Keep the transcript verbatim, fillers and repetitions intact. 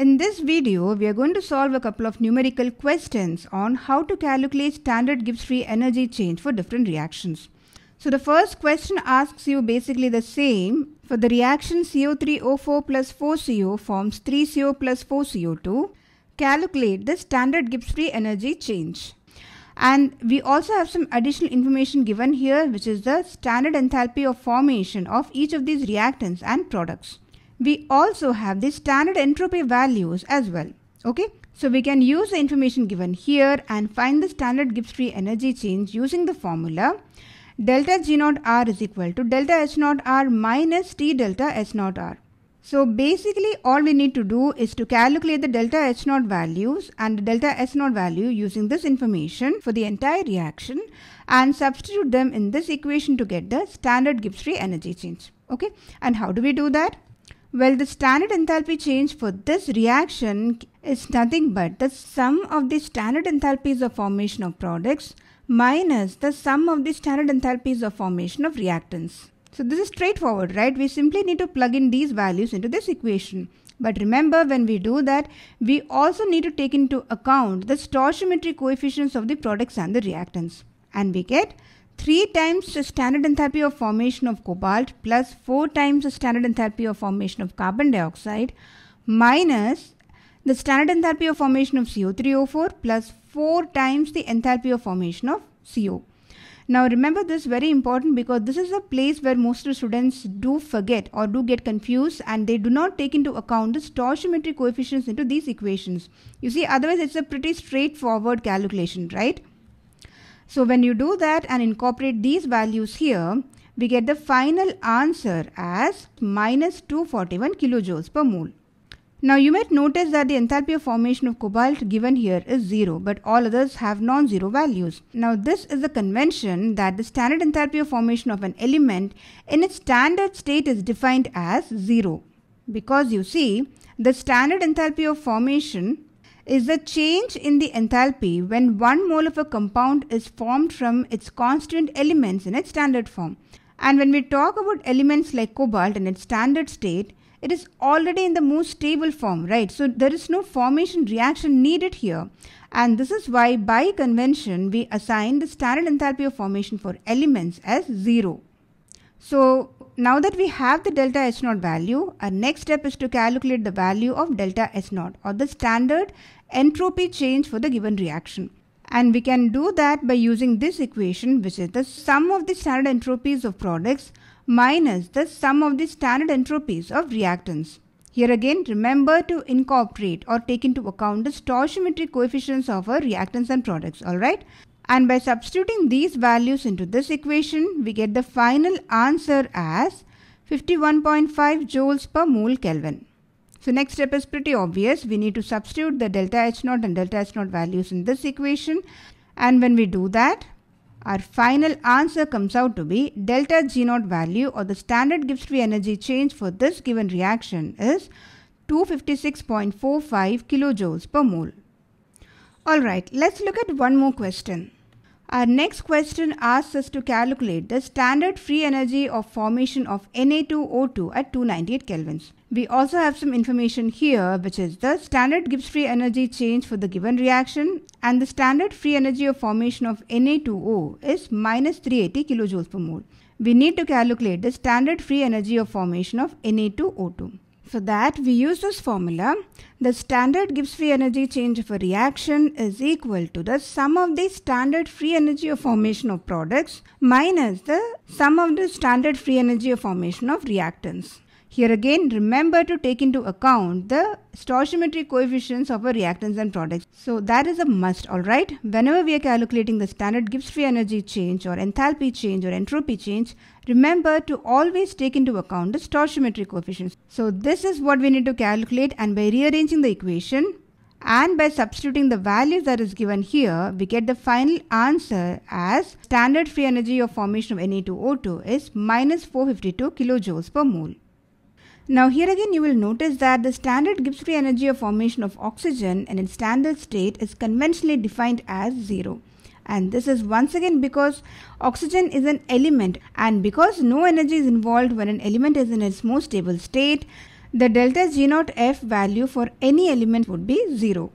In this video, we are going to solve a couple of numerical questions on how to calculate standard Gibbs free energy change for different reactions. So the first question asks you basically the same. For the reaction C O three O four plus four C O forms three C O plus four C O two, calculate the standard Gibbs free energy change. And we also have some additional information given here, which is the standard enthalpy of formation of each of these reactants and products. We also have the standard entropy values as well, okay? So we can use the information given here and find the standard Gibbs free energy change using the formula delta G naught R is equal to delta H naught R minus T delta H naught R. So basically all we need to do is to calculate the delta H naught values and the delta H naught value using this information for the entire reaction and substitute them in this equation to get the standard Gibbs free energy change, okay? And how do we do that? Well, the standard enthalpy change for this reaction is nothing but the sum of the standard enthalpies of formation of products minus the sum of the standard enthalpies of formation of reactants. So this is straightforward, right? We simply need to plug in these values into this equation. But remember, when we do that, we also need to take into account the stoichiometric coefficients of the products and the reactants. And we get three times the standard enthalpy of formation of cobalt plus four times the standard enthalpy of formation of carbon dioxide minus the standard enthalpy of formation of C O three O four plus four times the enthalpy of formation of C O. Now remember, this is very important because this is a place where most of the students do forget or do get confused, and they do not take into account the stoichiometric coefficients into these equations. You see, otherwise it's a pretty straightforward calculation, right? So when you do that and incorporate these values here, we get the final answer as minus two hundred forty-one kilojoules per mole. Now you might notice that the enthalpy of formation of cobalt given here is zero, but all others have non-zero values. Now this is the convention that the standard enthalpy of formation of an element in its standard state is defined as zero. Because you see, the standard enthalpy of formation is the change in the enthalpy when one mole of a compound is formed from its constituent elements in its standard form. And when we talk about elements like cobalt in its standard state, it is already in the most stable form, right? So there is no formation reaction needed here. And this is why by convention, we assign the standard enthalpy of formation for elements as zero. So now that we have the delta H naught value, our next step is to calculate the value of delta H naught, or the standard entropy change for the given reaction. And we can do that by using this equation, which is the sum of the standard entropies of products minus the sum of the standard entropies of reactants. Here again, remember to incorporate or take into account the stoichiometric coefficients of our reactants and products, all right? And by substituting these values into this equation, we get the final answer as fifty-one point five joules per mole Kelvin. So next step is pretty obvious. We need to substitute the delta H naught and delta H naught values in this equation. And when we do that, our final answer comes out to be delta G naught value, or the standard Gibbs free energy change for this given reaction, is two hundred fifty-six point four five kilojoules per mole. Alright, let's look at one more question. Our next question asks us to calculate the standard free energy of formation of N A two O two at two hundred ninety-eight kelvins. We also have some information here, which is the standard Gibbs free energy change for the given reaction, and the standard free energy of formation of N A two O is minus three hundred eighty kilojoules per mole. We need to calculate the standard free energy of formation of N A two O two. For that, we use this formula. The standard Gibbs free energy change of a reaction is equal to the sum of the standard free energy of formation of products minus the sum of the standard free energy of formation of reactants. Here again, remember to take into account the stoichiometric coefficients of our reactants and products. So that is a must, alright? Whenever we are calculating the standard Gibbs free energy change or enthalpy change or entropy change, remember to always take into account the stoichiometric coefficients. So this is what we need to calculate, and by rearranging the equation and by substituting the values that is given here, we get the final answer as standard free energy of formation of N A two O two is minus four hundred fifty-two kilojoules per mole. Now here again, you will notice that the standard Gibbs free energy of formation of oxygen in its standard state is conventionally defined as zero. And this is once again because oxygen is an element, and because no energy is involved when an element is in its most stable state, the delta G naught F value for any element would be zero.